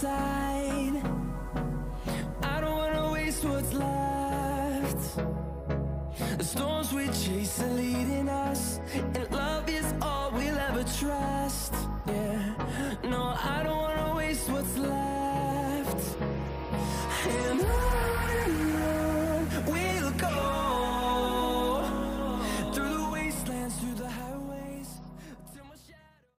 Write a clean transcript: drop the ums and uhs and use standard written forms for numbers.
inside. I don't wanna waste what's left. The storms we chase are leading us, and love is all we'll ever trust. Yeah, no, I don't wanna waste what's left. And